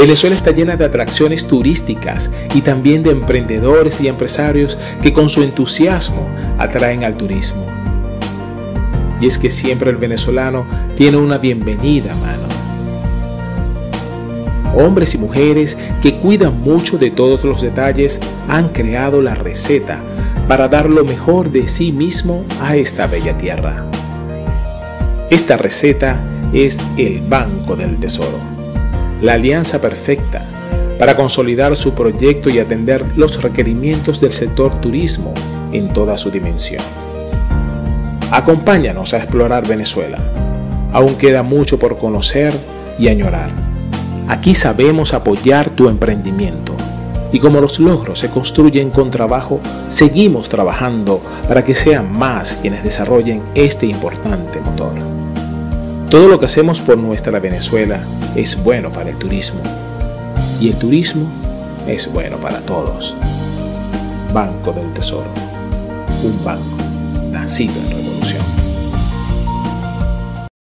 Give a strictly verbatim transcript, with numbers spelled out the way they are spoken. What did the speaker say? Venezuela está llena de atracciones turísticas y también de emprendedores y empresarios que con su entusiasmo atraen al turismo. Y es que siempre el venezolano tiene una bienvenida mano. Hombres y mujeres que cuidan mucho de todos los detalles han creado la receta para dar lo mejor de sí mismo a esta bella tierra. Esta receta es el Banco del Tesoro, la alianza perfecta para consolidar su proyecto y atender los requerimientos del sector turismo en toda su dimensión. Acompáñanos a explorar Venezuela. Aún queda mucho por conocer y añorar. Aquí sabemos apoyar tu emprendimiento. Y como los logros se construyen con trabajo, seguimos trabajando para que sean más quienes desarrollen este importante motor. Todo lo que hacemos por nuestra Venezuela es bueno para el turismo. Y el turismo es bueno para todos. Banco del Tesoro. Un banco nacido en revolución.